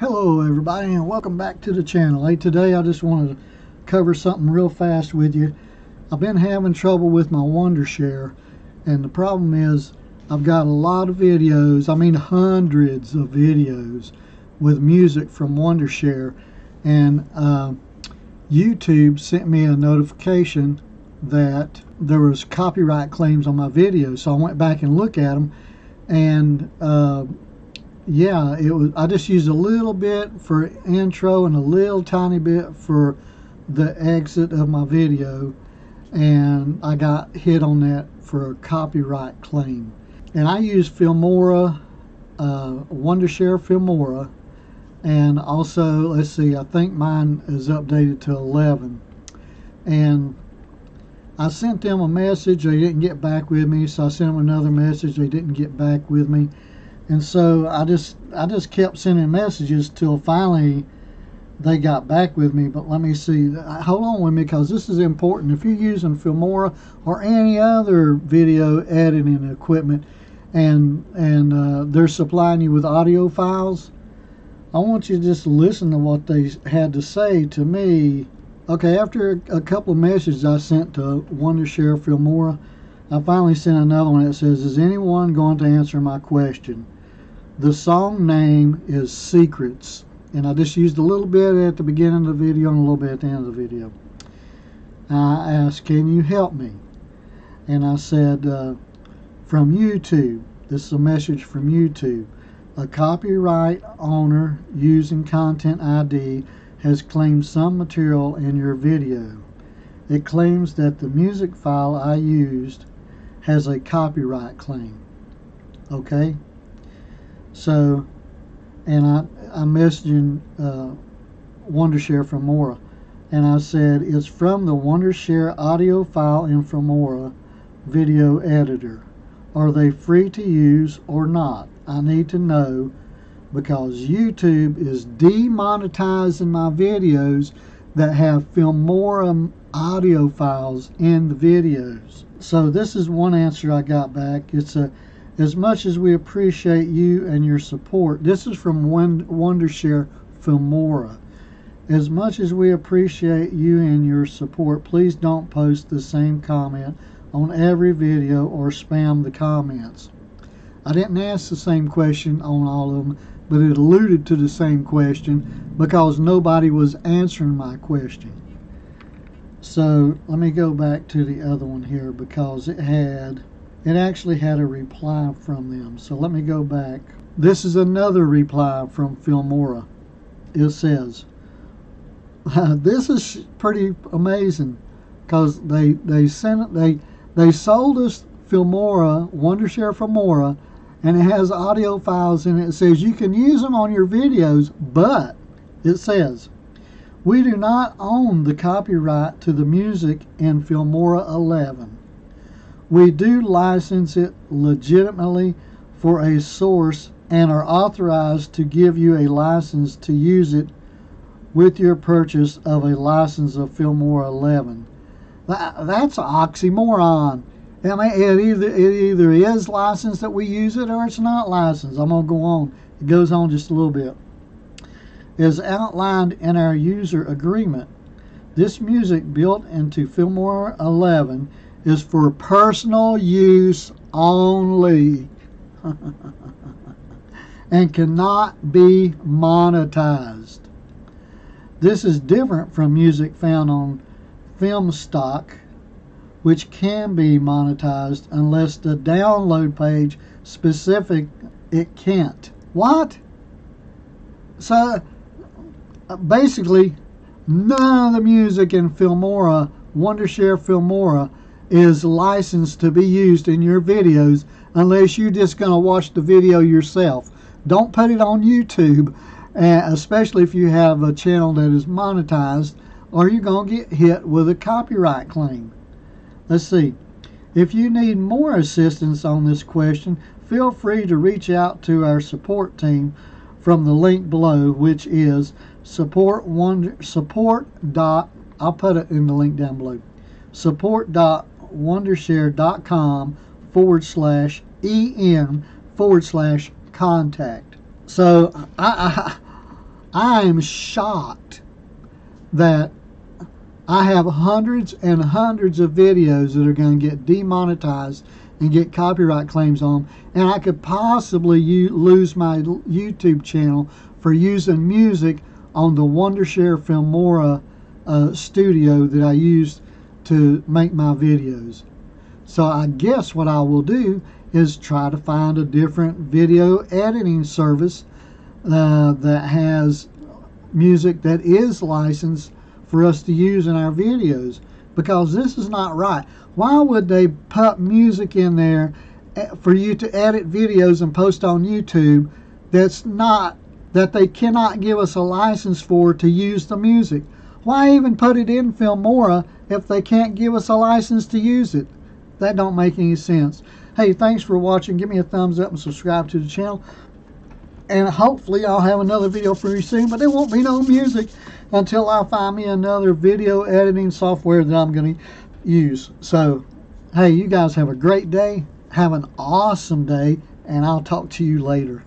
Hello everybody, and welcome back to the channel. Hey, today I just wanted to cover something real fast with you. I've been having trouble with my Wondershare, and the problem is I've got a lot of videos, I mean hundreds of videos with music from Wondershare, and YouTube sent me a notification that there was copyright claims on my videos. So I went back and looked at them, and yeah, it was. I just used a little bit for intro and a little tiny bit for the exit of my video, and I got hit on that for a copyright claim. And I use Filmora, Wondershare Filmora, and also, let's see, I think mine is updated to 11. And I sent them a message, they didn't get back with me, so I sent them another message, they didn't get back with me. And so I just kept sending messages till finally they got back with me. But let me see, hold on with me, because this is important. If you're using Filmora or any other video editing equipment, and they're supplying you with audio files, I want you to just listen to what they had to say to me. Okay, after a couple of messages I sent to Wondershare Filmora, I finally sent another one that says, "Is anyone going to answer my question? The song name is Secrets." And I just used a little bit at the beginning of the video and a little bit at the end of the video. I asked, "Can you help me?" And I said, "From YouTube." This is a message from YouTube. "A copyright owner using Content ID has claimed some material in your video. It claims that the music file I used has a copyright claim." Okay, so, and I'm messaging Wondershare Filmora, and I said, "It's from the Wondershare audio file in Filmora video editor. Are they free to use or not? I need to know, because YouTube is demonetizing my videos that have Filmora audio files in the videos." So this is one answer I got back. It's "As much as we appreciate you and your support," this is from Wondershare Filmora, "as much as we appreciate you and your support, please don't post the same comment on every video or spam the comments." I didn't ask the same question on all of them, but it alluded to the same question because nobody was answering my question. So let me go back to the other one here, because it actually had a reply from them. So let me go back. This is another reply from Filmora. It says, this is pretty amazing, because they sold us Filmora, Wondershare Filmora, and it has audio files in it. It says you can use them on your videos, but it says, "We do not own the copyright to the music in Filmora 11. We do license it legitimately for a source and are authorized to give you a license to use it with your purchase of a license of Filmora 11. That's an oxymoron. I mean, it either is licensed that we use it, or it's not licensed. I'm going to go on. It goes on just a little bit. "As outlined in our user agreement, this music built into Filmora 11 is for personal use only and cannot be monetized. This is different from music found on Filmstock, which can be monetized unless the download page specific it can't." What? So basically, none of the music in Filmora, Wondershare Filmora, is licensed to be used in your videos unless you're just going to watch the video yourself. Don't put it on YouTube, especially if you have a channel that is monetized, or you're going to get hit with a copyright claim. Let's see. "If you need more assistance on this question, feel free to reach out to our support team from the link below," which is support. I'll put it in the link down below. support.wondershare.com/en/contact. So I I am shocked that I have hundreds and hundreds of videos that are going to get demonetized and get copyright claims on, and I could possibly lose my YouTube channel for using music on the Wondershare Filmora studio that I used to make my videos. So I guess what I will do is try to find a different video editing service that has music that is licensed for us to use in our videos, because this is not right. Why would they put music in there for you to edit videos and post on YouTube that they cannot give us a license for to use the music? Why even put it in Filmora if they can't give us a license to use it? That don't make any sense. Hey, thanks for watching. Give me a thumbs up and subscribe to the channel. And hopefully I'll have another video for you soon, but there won't be no music until I find me another video editing software that I'm going to use. So, hey, you guys have a great day. Have an awesome day, and I'll talk to you later.